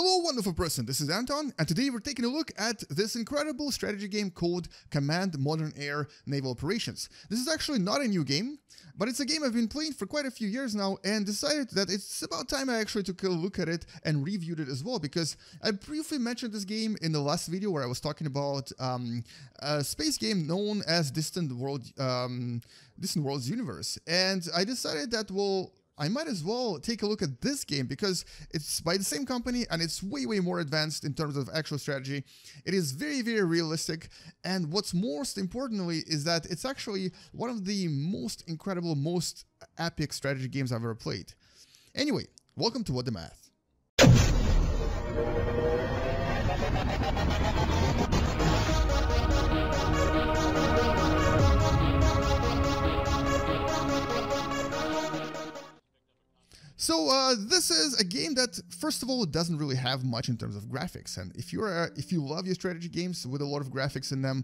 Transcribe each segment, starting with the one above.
Hello wonderful person, this is Anton, and today we're taking a look at this incredible strategy game called Command Modern Air Naval Operations. This is actually not a new game, but it's a game I've been playing for quite a few years now and decided that it's about time I actually took a look at it and reviewed it as well, because I briefly mentioned this game in the last video where I was talking about a space game known as Distant Worlds Universe, and I decided that, well, I might as well take a look at this game because it's by the same company and it's way more advanced in terms of actual strategy. It is very realistic, and what's most importantly is that it's actually one of the most incredible, most epic strategy games I've ever played. Anyway, welcome to What Da Math. So this is a game that, first of all, doesn't really have much in terms of graphics, and if you love your strategy games with a lot of graphics in them,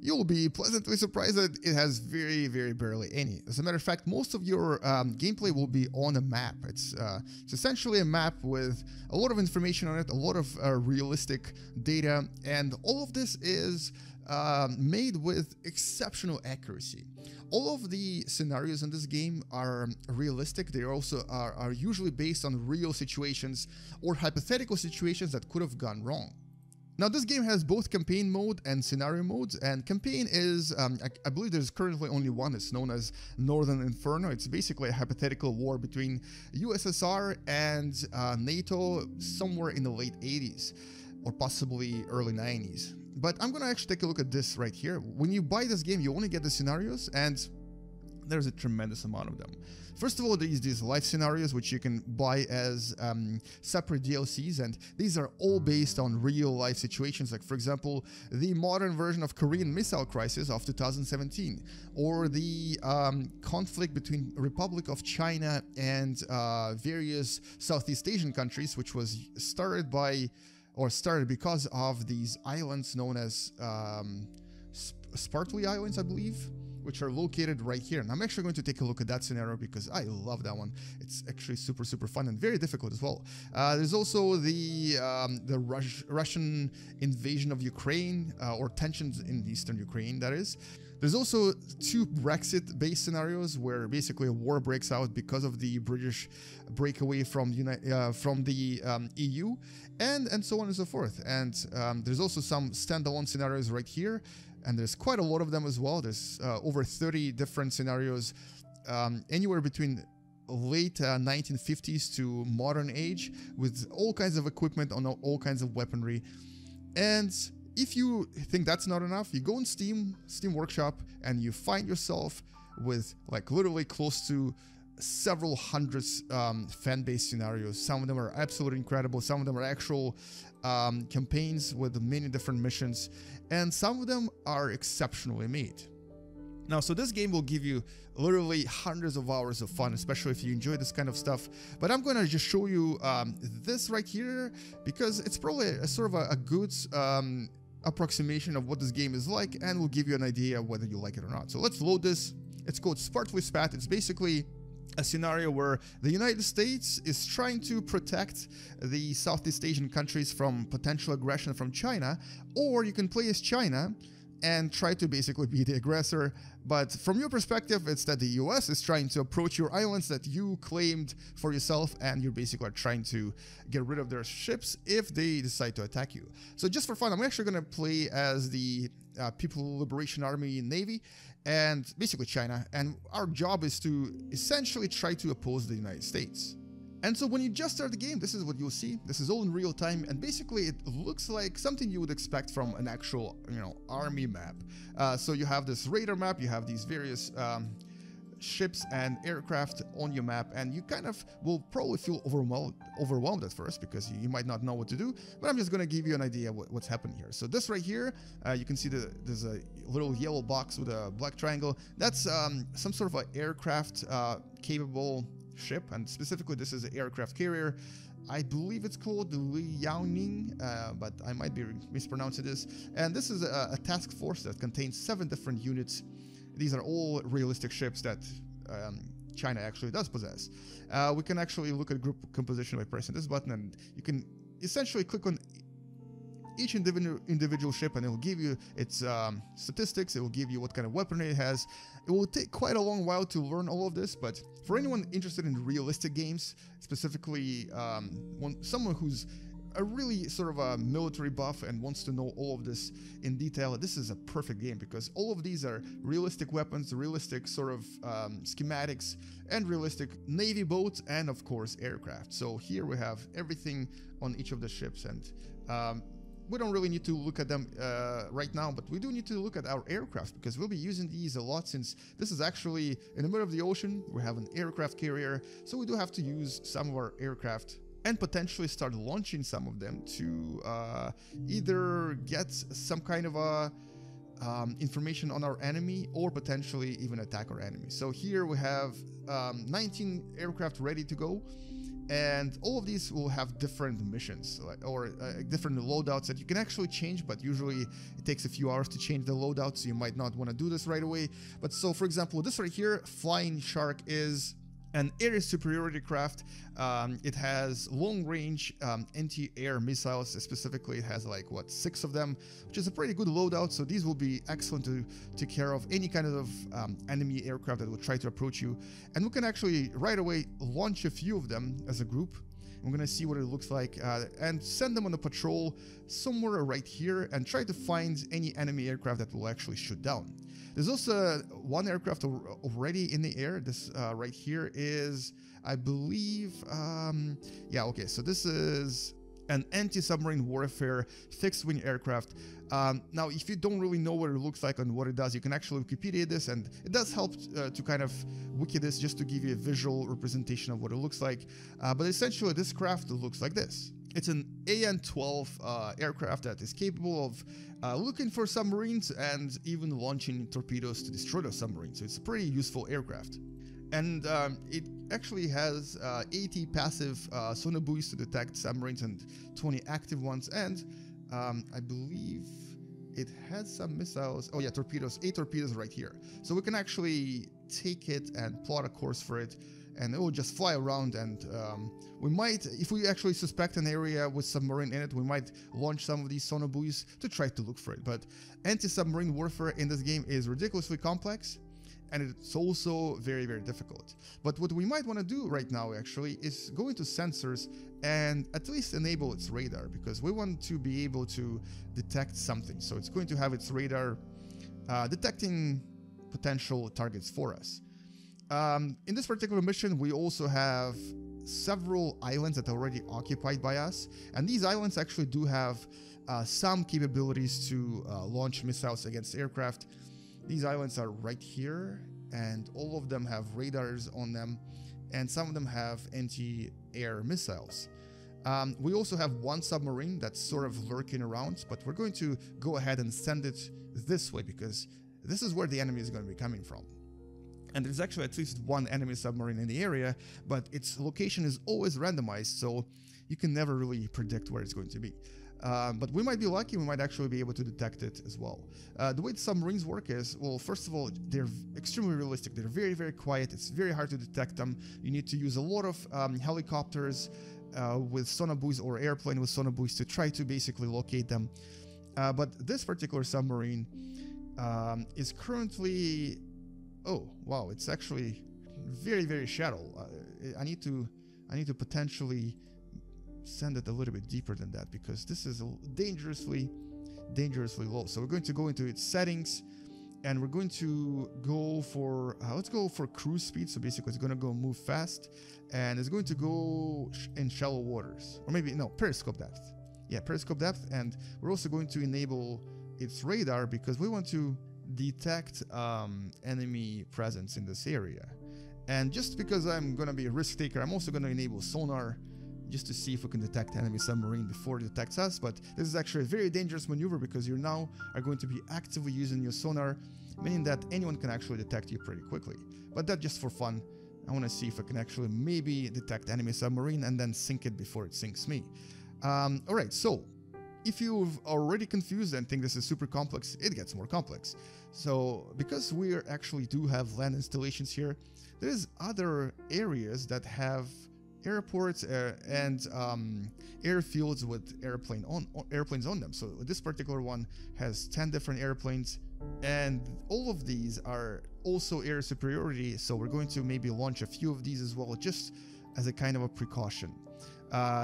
you'll be pleasantly surprised that it has very barely any. As a matter of fact, most of your gameplay will be on a map. It's essentially a map with a lot of information on it, a lot of realistic data, and all of this is made with exceptional accuracy. All of the scenarios in this game are realistic. They also are usually based on real situations or hypothetical situations that could have gone wrong. Now, this game has both campaign mode and scenario modes, and campaign is, I believe there's currently only one. It's known as Northern Inferno. It's basically a hypothetical war between USSR and NATO somewhere in the late 80s or possibly early 90s. But I'm gonna actually take a look at this right here. When you buy this game, you only get the scenarios, and there's a tremendous amount of them. First of all, these life scenarios, which you can buy as separate DLCs, and these are all based on real life situations, like, for example, the modern version of Korean Missile Crisis of 2017, or the conflict between Republic of China and various Southeast Asian countries, which was started because of these islands known as Spartly Islands, I believe, which are located right here. And I'm actually going to take a look at that scenario because I love that one. It's actually super fun and very difficult as well. There's also the Russian invasion of Ukraine, or tensions in eastern Ukraine, that is. There's also two Brexit-based scenarios where basically a war breaks out because of the British breakaway from the EU, and so on and so forth. And there's also some standalone scenarios right here, and there's quite a lot of them as well. There's over 30 different scenarios, anywhere between late 1950s to modern age, with all kinds of equipment on all kinds of weaponry. And if you think that's not enough, you go on Steam Workshop, and you find yourself with, like, literally close to several hundreds fan-based scenarios. Some of them are absolutely incredible. Some of them are actual campaigns with many different missions, and some of them are exceptionally made. Now, so this game will give you literally hundreds of hours of fun, especially if you enjoy this kind of stuff. But I'm gonna just show you this right here because it's probably a sort of a good approximation of what this game is like, and will give you an idea whether you like it or not. So let's load this. It's called Spartly Spat. It's basically a scenario where the United States is trying to protect the Southeast Asian countries from potential aggression from China, or you can play as China and try to basically be the aggressor. But from your perspective, it's that the US is trying to approach your islands that you claimed for yourself, and you're basically trying to get rid of their ships if they decide to attack you. So just for fun, I'm actually gonna play as the People Liberation Army Navy, and basically China, and our job is to essentially try to oppose the United States. And so when you just start the game, this is what you'll see. This is all in real time, and basically it looks like something you would expect from an actual, you know, army map. So you have this radar map, you have these various ships and aircraft on your map, and you kind of will probably feel overwhelmed at first because you might not know what to do, but I'm just going to give you an idea what's happening here. So this right here, you can see there's a little yellow box with a black triangle. That's some sort of an aircraft capable ship, and specifically this is an aircraft carrier. I believe it's called the Liaoning, but I might be mispronouncing this. And this is a task force that contains 7 different units. These are all realistic ships that China actually does possess. We can actually look at group composition by pressing this button, and you can essentially click on each individual ship, and it will give you its statistics, it will give you what kind of weaponry it has. It will take quite a long while to learn all of this, but for anyone interested in realistic games, specifically someone who's a really sort of a military buff and wants to know all of this in detail, this is a perfect game, because all of these are realistic weapons, realistic sort of schematics, and realistic navy boats, and of course aircraft. So here we have everything on each of the ships, and we don't really need to look at them right now, but we do need to look at our aircraft, because we'll be using these a lot, since this is actually in the middle of the ocean. We have an aircraft carrier, so we do have to use some of our aircraft and potentially start launching some of them to either get some kind of a information on our enemy, or potentially even attack our enemy. So here we have 19 aircraft ready to go, and all of these will have different missions or different loadouts that you can actually change, but usually it takes a few hours to change the loadout, so you might not want to do this right away. But so, for example, this right here, Flying Shark, is an air superiority craft. It has long-range anti-air missiles. Specifically, it has like, what, 6 of them, which is a pretty good loadout, so these will be excellent to take care of any kind of enemy aircraft that will try to approach you. And we can actually right away launch a few of them as a group. We're gonna see what it looks like and send them on a patrol somewhere right here and try to find any enemy aircraft that will actually shoot down. There's also one aircraft already in the air. This right here is, I believe, yeah, okay, so this is an anti-submarine warfare fixed-wing aircraft. Now, if you don't really know what it looks like and what it does, you can actually Wikipedia this, and it does help to kind of wiki this, just to give you a visual representation of what it looks like. But essentially, this craft looks like this. It's an AN-12 aircraft that is capable of looking for submarines and even launching torpedoes to destroy those submarines. So it's a pretty useful aircraft. And it actually has 80 passive sonar buoys to detect submarines and 20 active ones, and I believe it has some missiles. Oh yeah, torpedoes, 8 torpedoes right here. So we can actually take it and plot a course for it, and it will just fly around, and we might, if we actually suspect an area with submarine in it, we might launch some of these sonar buoys to try to look for it. But anti-submarine warfare in this game is ridiculously complex, and it's also very, very difficult. But what we might want to do right now, actually, is go into sensors and at least enable its radar, because we want to be able to detect something. So it's going to have its radar detecting potential targets for us. In this particular mission, we also have several islands that are already occupied by us, and these islands actually do have some capabilities to launch missiles against aircraft. These islands are right here, and all of them have radars on them, and some of them have anti-air missiles. We also have one submarine that's sort of lurking around, but we're going to go ahead and send it this way, because this is where the enemy is going to be coming from. And there's actually at least one enemy submarine in the area, but its location is always randomized, so you can never really predict where it's going to be. But we might be lucky, we might actually be able to detect it as well. The way the submarines work is, well, first of all, they're extremely realistic. They're very, very quiet. It's very hard to detect them. You need to use a lot of helicopters with sonar buoys, or airplane with sonar buoys, to try to basically locate them. But this particular submarine is currently... Oh, wow, it's actually very, very shallow. I need to potentially send it a little bit deeper than that, because this is dangerously low. So we're going to go into its settings, and we're going to go for let's go for cruise speed. So basically it's going to go move fast, and it's going to go in shallow waters, or maybe no, periscope depth. Yeah, periscope depth. And we're also going to enable its radar, because we want to detect enemy presence in this area. And just because I'm going to be a risk taker, I'm also going to enable sonar, just to see if we can detect enemy submarine before it detects us. But this is actually a very dangerous maneuver, because you now are going to be actively using your sonar, meaning that anyone can actually detect you pretty quickly. But that just for fun. I want to see if I can actually maybe detect enemy submarine and then sink it before it sinks me. All right, so If you've already confused and think this is super complex, it gets more complex. So because we actually do have land installations here, there's other areas that have airports and airfields with airplanes on them. So this particular one has 10 different airplanes, and all of these are also air superiority, so we're going to maybe launch a few of these as well, just as a kind of a precaution.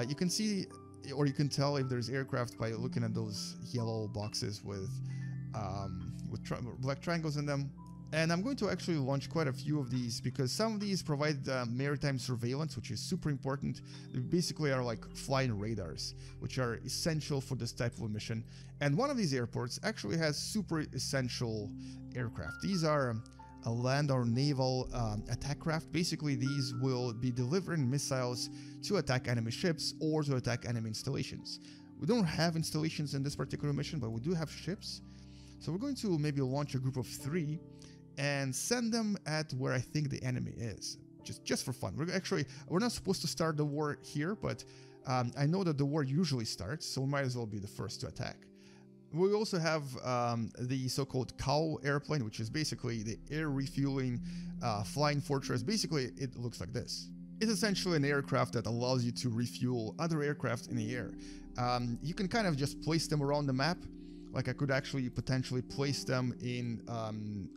You can see, or you can tell if there's aircraft by looking at those yellow boxes with black triangles in them. And I'm going to actually launch quite a few of these, because some of these provide maritime surveillance, which is super important. They basically are like flying radars, which are essential for this type of a mission. And one of these airports actually has super essential aircraft. These are a land or naval attack craft. Basically, these will be delivering missiles to attack enemy ships or to attack enemy installations. We don't have installations in this particular mission, but we do have ships. So we're going to maybe launch a group of 3 and send them at where I think the enemy is, just for fun. We're not supposed to start the war here, but I know that the war usually starts, so we might as well be the first to attack. We also have the so-called cow airplane, which is basically the air refueling flying fortress. Basically, it looks like this. It's essentially an aircraft that allows you to refuel other aircraft in the air. You can kind of just place them around the map. Like, I could actually potentially place them in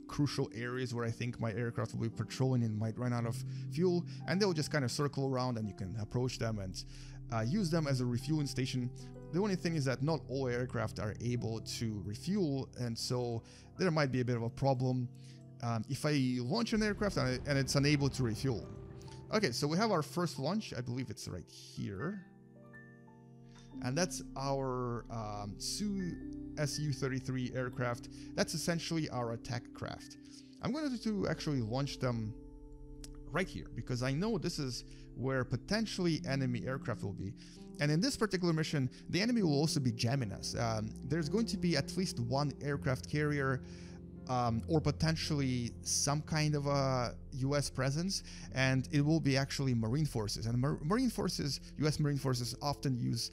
crucial areas where I think my aircraft will be patrolling and might run out of fuel, and they'll just kind of circle around and you can approach them and use them as a refueling station. The only thing is that not all aircraft are able to refuel, and so there might be a bit of a problem if I launch an aircraft and it's unable to refuel. Okay, so we have our first launch. I believe it's right here. And that's our Su-33 aircraft. That's essentially our attack craft. I'm going to actually launch them right here, because I know this is where potentially enemy aircraft will be. And in this particular mission, the enemy will also be jamming us. There's going to be at least one aircraft carrier, or potentially some kind of a U.S. presence, and it will be actually Marine forces. And Marine forces, U.S. Marine forces, often use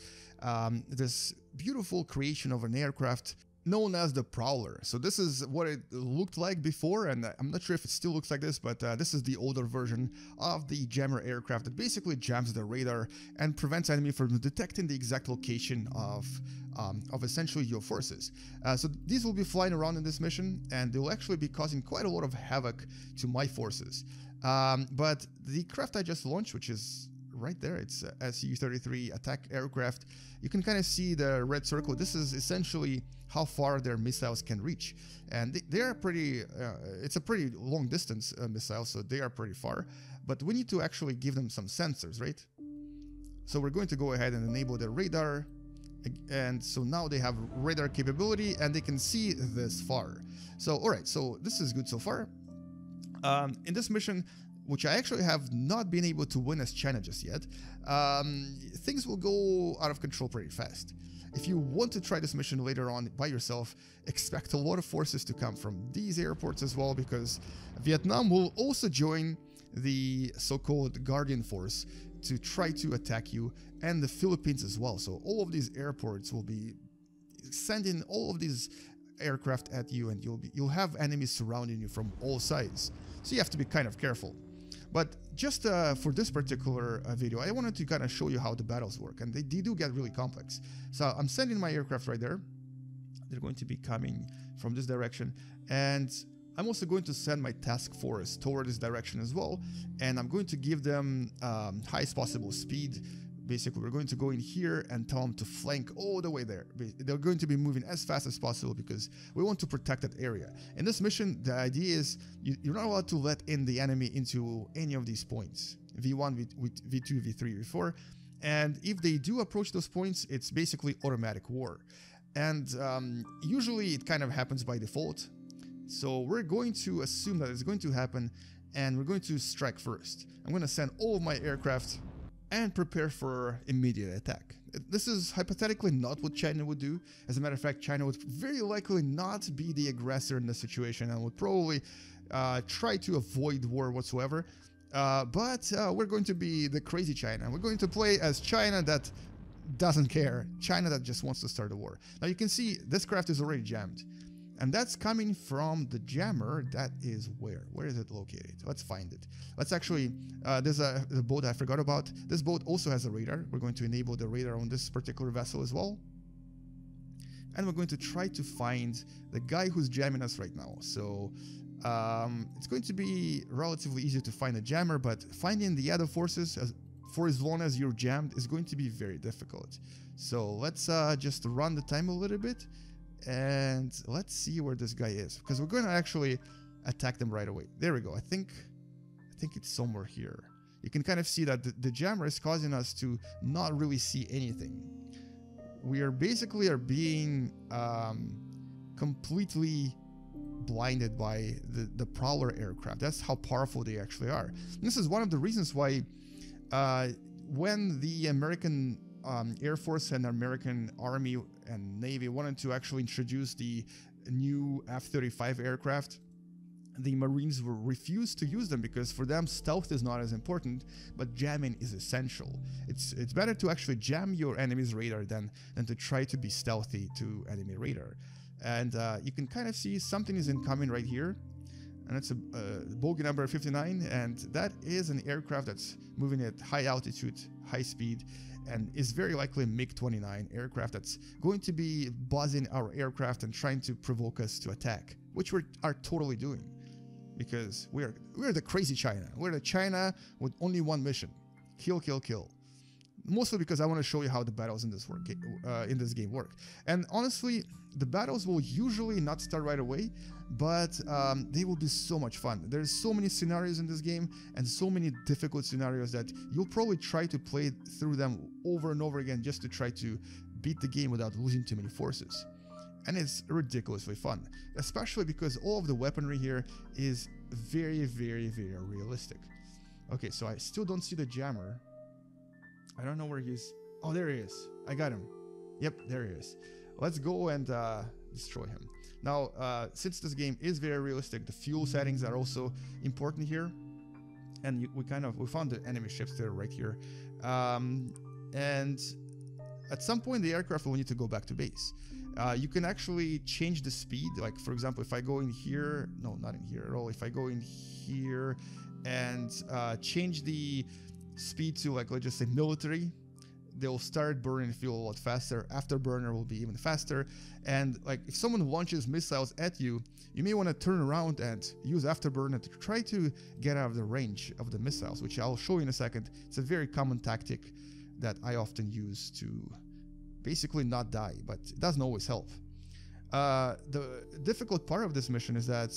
this beautiful creation of an aircraft known as the Prowler. So this is what it looked like before, and I'm not sure if it still looks like this, but this is the older version of the jammer aircraft that basically jams the radar and prevents enemy from detecting the exact location of essentially your forces. So these will be flying around in this mission, and they'll actually be causing quite a lot of havoc to my forces. But the craft I just launched, which is right there, it's a Su-33 attack aircraft. You can kind of see the red circle. This is essentially how far their missiles can reach, and they're pretty it's a pretty long distance missile, so they are pretty far, but we need to actually give them some sensors, right? So we're going to go ahead and enable their radar, and so now they have radar capability and they can see this far. So all right, so this is good so far. In this mission, which I actually have not been able to win as China just yet, things will go out of control pretty fast. If you want to try this mission later on by yourself, expect a lot of forces to come from these airports as well, because Vietnam will also join the so-called Guardian Force to try to attack you, and the Philippines as well. So all of these airports will be sending all of these aircraft at you, and you'll have enemies surrounding you from all sides. So you have to be kind of careful. But just for this particular video, I wanted to kind of show you how the battles work, and they do get really complex. So I'm sending my aircraft right there. They're going to be coming from this direction, and I'm also going to send my task force toward this direction as well, and I'm going to give them highest possible speed. Basically, we're going to go in here and tell them to flank all the way there. They're going to be moving as fast as possible because we want to protect that area. In this mission, the idea is you're not allowed to let in the enemy into any of these points, V1, V2, V3, V4. And if they do approach those points, it's basically automatic war. And usually it kind of happens by default. So we're going to assume that it's going to happen, and we're going to strike first. I'm going to send all of my aircraft and prepare for immediate attack. This is hypothetically not what China would do. As a matter of fact, China would very likely not be the aggressor in this situation and would probably try to avoid war whatsoever. But we're going to be the crazy China. We're going to play as China that doesn't care. China that just wants to start a war. Now you can see this craft is already jammed. And that's coming from the jammer. That is where? Where is it located? Let's find it. Let's actually, there's a boat I forgot about. This boat also has a radar. We're going to enable the radar on this particular vessel as well. And we're going to try to find the guy who's jamming us right now. So it's going to be relatively easy to find a jammer, but finding the other forces for as long as you're jammed is going to be very difficult. So let's just run the time a little bit. And let's see where this guy is, because we're going to actually attack them right away. There we go. I think it's somewhere here. You can kind of see that the jammer is causing us to not really see anything. We are basically being completely blinded by the Prowler aircraft. That's how powerful they actually are. And this is one of the reasons why when the American Air Force and American Army and Navy wanted to actually introduce the new F-35 aircraft, the Marines refused to use them because for them stealth is not as important, but jamming is essential. It's better to actually jam your enemy's radar than to try to be stealthy to enemy radar. And you can kind of see something is incoming right here. And it's a bogey number 59, and that is an aircraft that's moving at high altitude, high speed, and is very likely a MiG-29 aircraft that's going to be buzzing our aircraft and trying to provoke us to attack, which we are totally doing, because we're the crazy China. We're the China with only one mission: kill, kill, kill. Mostly because I want to show you how the battles in this game work. And honestly, the battles will usually not start right away, but they will be so much fun. There's so many scenarios in this game, and so many difficult scenarios that you'll probably try to play through them over and over again just to try to beat the game without losing too many forces. And it's ridiculously fun, especially because all of the weaponry here is very, very, very realistic. Okay, so I still don't see the jammer. I don't know where he is. Oh, there he is. I got him. Yep, there he is. Let's go and destroy him. Now, since this game is very realistic, the fuel settings are also important here. And we found the enemy ships there right here. And at some point, the aircraft will need to go back to base. You can actually change the speed. Like, for example, if I go in here, no, not in here at all. If I go in here and change the speed to, like, let's just say military, they'll start burning fuel a lot faster. Afterburner will be even faster. And like, if someone launches missiles at you, you may want to turn around and use afterburner to try to get out of the range of the missiles, which I'll show you in a second. It's a very common tactic that I often use to basically not die, but it doesn't always help. The difficult part of this mission is that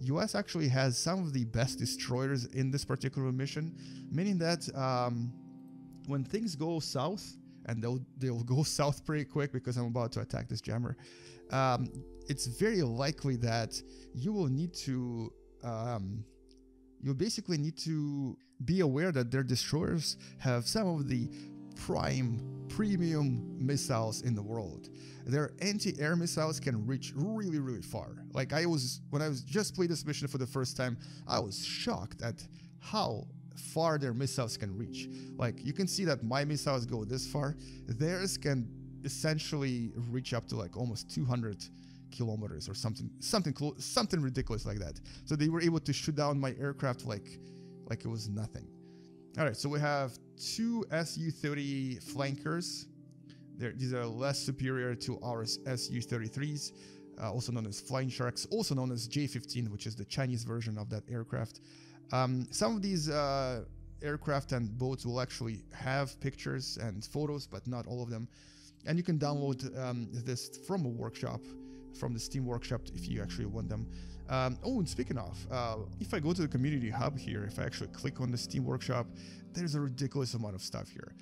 US actually has some of the best destroyers in this particular mission, meaning that when things go south, and they'll go south pretty quick because I'm about to attack this jammer, it's very likely that you will need to you'll basically need to be aware that their destroyers have some of the premium missiles in the world. Their anti-air missiles can reach really, really far. Like, when I was just playing this mission for the first time, I was shocked at how far their missiles can reach. Like, you can see that my missiles go this far. Theirs can essentially reach up to like almost 200 kilometers or something ridiculous like that. So they were able to shoot down my aircraft like it was nothing. All right, so we have two Su-30 flankers. These are less superior to our Su-33s, also known as Flying Sharks, also known as J-15, which is the Chinese version of that aircraft. Some of these aircraft and boats will actually have pictures and photos, but not all of them. And you can download this from a workshop, from the Steam workshop, if you actually want them. Oh, and speaking of, if I go to the community hub here, if I actually click on the Steam workshop, there's a ridiculous amount of stuff here.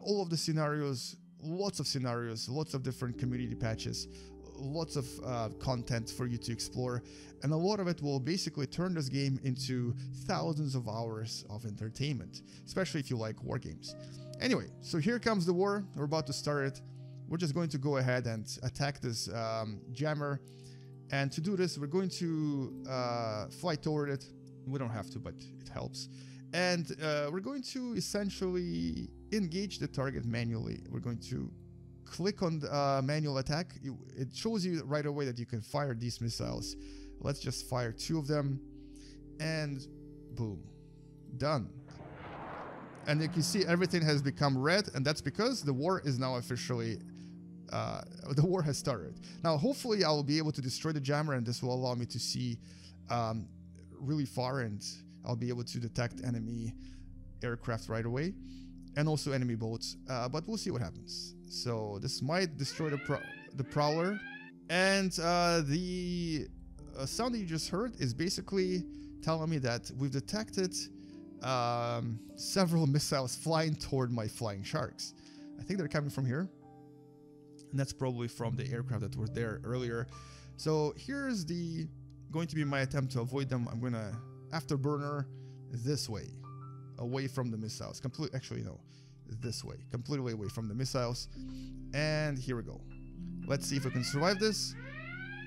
All of the scenarios, lots of different community patches, lots of content for you to explore, and a lot of it will basically turn this game into thousands of hours of entertainment, especially if you like war games. Anyway, so here comes the war. We're about to start it. We're just going to go ahead and attack this jammer. And to do this, we're going to fly toward it. We don't have to, but it helps. And we're going to essentially engage the target manually. We're going to click on the, manual attack. It shows you right away that you can fire these missiles. Let's just fire 2 of them and boom, done. And you can see everything has become red, and that's because the war is now officially, the war has started. Now, hopefully I will be able to destroy the jammer, and this will allow me to see really far, and I'll be able to detect enemy aircraft right away and also enemy boats, but we'll see what happens. So this might destroy the Prowler, and the sound that you just heard is basically telling me that we've detected several missiles flying toward my Flying Sharks. I think they're coming from here, and that's probably from the aircraft that were there earlier. So here's the going to be my attempt to avoid them. I'm gonna afterburner this way, away from the missiles. Actually, no, this way, completely away from the missiles. And here we go. Let's see if we can survive this.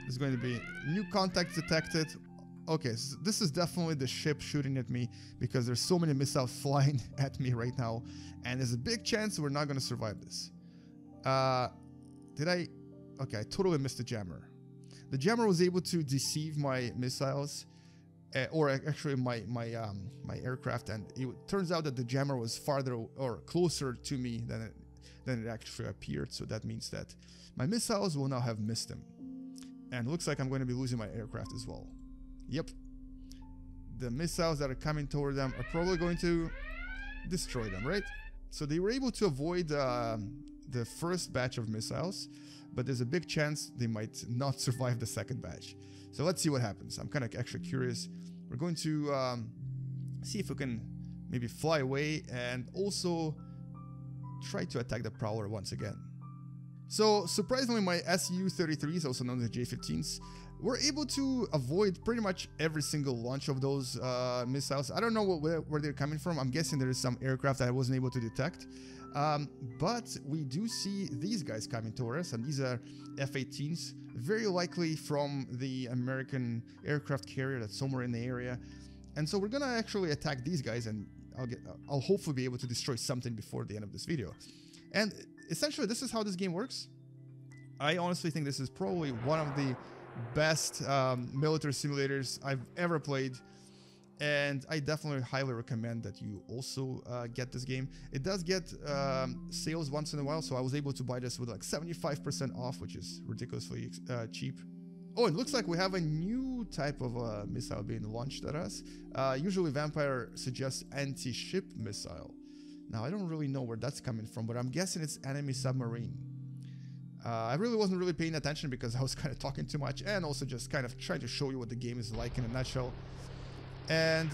There's going to be new contacts detected. Okay, so this is definitely the ship shooting at me because there's so many missiles flying at me right now, and there's a big chance we're not going to survive this. Did I? Okay, I totally missed the jammer. The jammer was able to deceive my missiles, or actually my aircraft, and it turns out that the jammer was farther or closer to me than it actually appeared. So that means that my missiles will now have missed him, and it looks like I'm going to be losing my aircraft as well. Yep, the missiles that are coming toward them are probably going to destroy them, right? So they were able to avoid the first batch of missiles, but there's a big chance they might not survive the second batch. So let's see what happens. I'm kind of actually curious. We're going to see if we can maybe fly away and also try to attack the Prowler once again. So surprisingly, my Su-33s, also known as J-15s, were able to avoid pretty much every single launch of those missiles. I don't know where they're coming from. I'm guessing there is some aircraft that I wasn't able to detect. But we do see these guys coming toward us, and these are F-18s, very likely from the American aircraft carrier that's somewhere in the area. And so we're gonna actually attack these guys, and I'll hopefully be able to destroy something before the end of this video. And essentially, this is how this game works. I honestly think this is probably one of the best military simulators I've ever played, and I definitely highly recommend that you also get this game. It does get sales once in a while, so I was able to buy this with like 75% off, which is ridiculously cheap. Oh, it looks like we have a new type of missile being launched at us. Usually Vampire suggests anti-ship missile. Now, I don't really know where that's coming from, but I'm guessing it's enemy submarine. I really wasn't really paying attention because I was kind of talking too much and also just kind of trying to show you what the game is like in a nutshell. And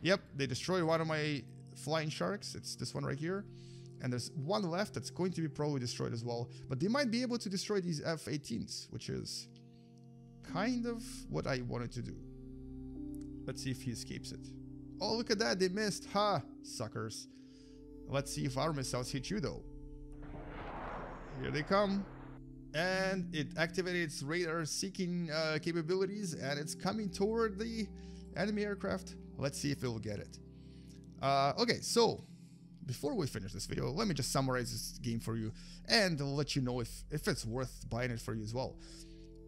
yep, they destroyed one of my Flying Sharks. It's this one right here, and there's one left that's going to be probably destroyed as well, but they might be able to destroy these F-18s, which is kind of what I wanted to do. Let's see if he escapes it. Oh, look at that, they missed. Ha, suckers. Let's see if our missiles hit you though. Here they come, and it activated its radar seeking capabilities, and it's coming toward the enemy aircraft. Let's see if it will get it. Okay, so before we finish this video, let me just summarize this game for you, and I'll let you know if it's worth buying it for you as well.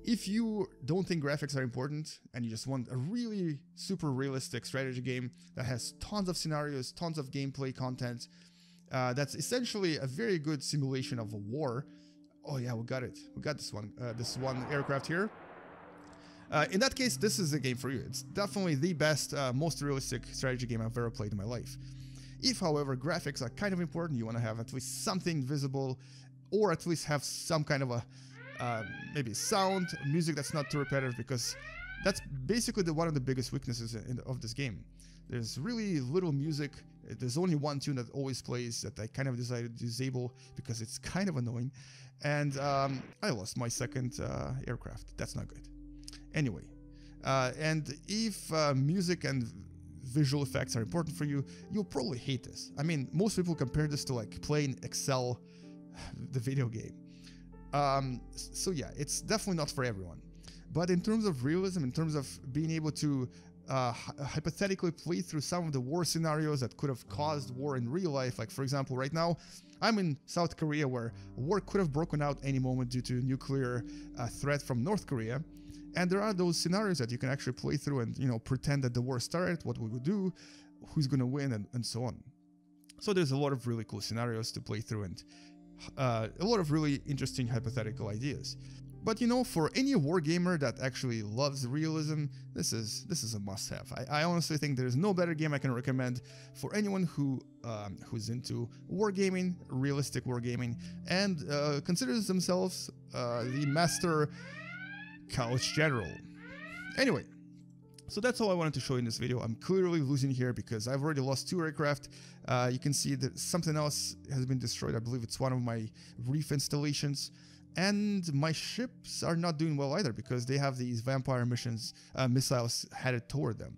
If you don't think graphics are important and you just want a really super realistic strategy game that has tons of scenarios, tons of gameplay content, that's essentially a very good simulation of a war. Oh yeah, we got it. We got this one aircraft here. In that case, this is the game for you. It's definitely the best, most realistic strategy game I've ever played in my life. If, however, graphics are kind of important, you want to have at least something visible, or at least have some kind of a maybe sound, music that's not too repetitive, because that's basically one of the biggest weaknesses of this game. There's really little music. There's only one tune that always plays that I kind of decided to disable because it's kind of annoying. And I lost my second aircraft. That's not good. Anyway, and if music and visual effects are important for you, you'll probably hate this. I mean, most people compare this to like playing Excel, the video game. So yeah, it's definitely not for everyone. But in terms of realism, in terms of being able to hypothetically play through some of the war scenarios that could have caused war in real life. Like, for example, right now, I'm in South Korea, where war could have broken out any moment due to nuclear threat from North Korea. And there are those scenarios that you can actually play through and, you know, pretend that the war started, what we would do, who's going to win, and so on. So there's a lot of really cool scenarios to play through and a lot of really interesting hypothetical ideas. But, you know, for any wargamer that actually loves realism, this is a must-have. I honestly think there's no better game I can recommend for anyone who who's into wargaming, realistic wargaming, and considers themselves the master couch general. Anyway, so that's all I wanted to show you in this video. I'm clearly losing here because I've already lost 2 aircraft. You can see that something else has been destroyed. I believe it's one of my reef installations. And my ships are not doing well either because they have these vampire missiles headed toward them.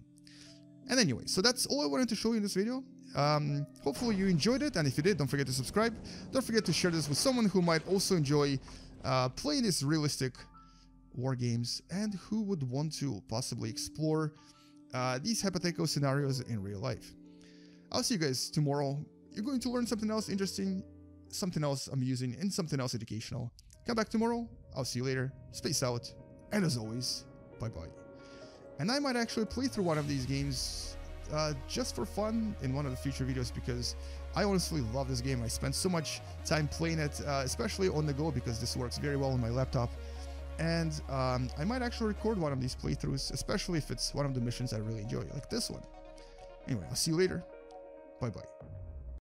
And anyway, so that's all I wanted to show you in this video. Hopefully you enjoyed it, and if you did, don't forget to subscribe. Don't forget to share this with someone who might also enjoy playing these realistic war games and who would want to possibly explore these hypothetical scenarios in real life. I'll see you guys tomorrow. You're going to learn something else interesting, something else amusing, and something else educational. Come back tomorrow, I'll see you later, space out, and as always, bye-bye. And I might actually play through one of these games just for fun in one of the future videos because I honestly love this game. I spent so much time playing it, especially on the go because this works very well on my laptop. And I might actually record one of these playthroughs, especially if it's one of the missions I really enjoy, like this one. Anyway, I'll see you later, bye-bye.